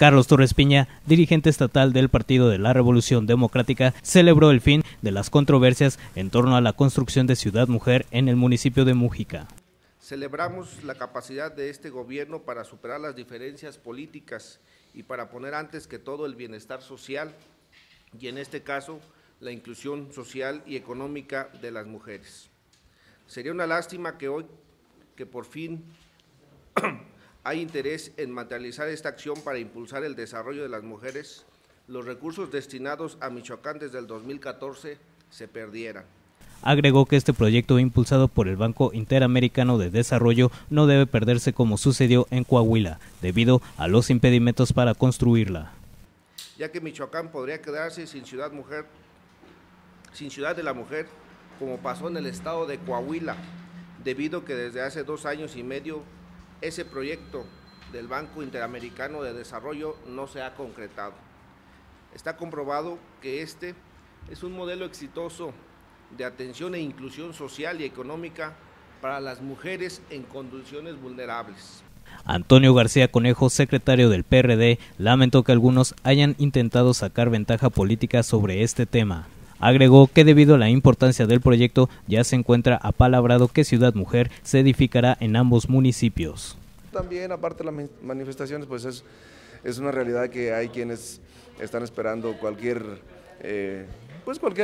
Carlos Torres Piña, dirigente estatal del Partido de la Revolución Democrática, celebró el fin de las controversias en torno a la construcción de Ciudad Mujer en el municipio de Múgica. Celebramos la capacidad de este gobierno para superar las diferencias políticas y para poner antes que todo el bienestar social y en este caso la inclusión social y económica de las mujeres. Sería una lástima que hoy, que por fin hay interés en materializar esta acción para impulsar el desarrollo de las mujeres, los recursos destinados a Michoacán desde el 2014 se perdieran. Agregó que este proyecto impulsado por el Banco Interamericano de Desarrollo no debe perderse como sucedió en Coahuila, debido a los impedimentos para construirla. Ya que Michoacán podría quedarse sin Ciudad de la Mujer, como pasó en el estado de Coahuila, debido a que desde hace 2 años y medio ese proyecto del Banco Interamericano de Desarrollo no se ha concretado. Está comprobado que este es un modelo exitoso de atención e inclusión social y económica para las mujeres en condiciones vulnerables. Antonio García Conejo, secretario del PRD, lamentó que algunos hayan intentado sacar ventaja política sobre este tema. Agregó que debido a la importancia del proyecto ya se encuentra apalabrado que Ciudad Mujer se edificará en ambos municipios. También, aparte de las manifestaciones, pues es una realidad que hay quienes están esperando cualquier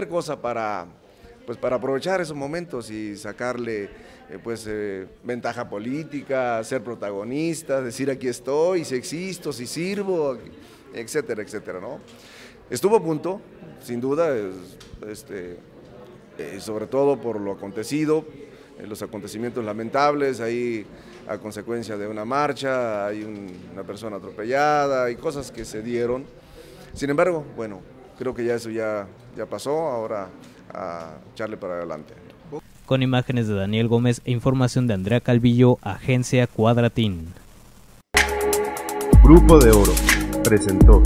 cosa para aprovechar esos momentos y sacarle ventaja política, ser protagonistas, decir aquí estoy, si existo, si sirvo, etcétera, etcétera, ¿no? Estuvo a punto, sin duda, sobre todo por lo acontecido, los acontecimientos lamentables, ahí a consecuencia de una marcha, hay una persona atropellada y cosas que se dieron. Sin embargo, bueno, creo que ya eso ya pasó, ahora a echarle para adelante. Con imágenes de Daniel Gómez e información de Andrea Calvillo, Agencia Cuadratín. Grupo de Oro presentó.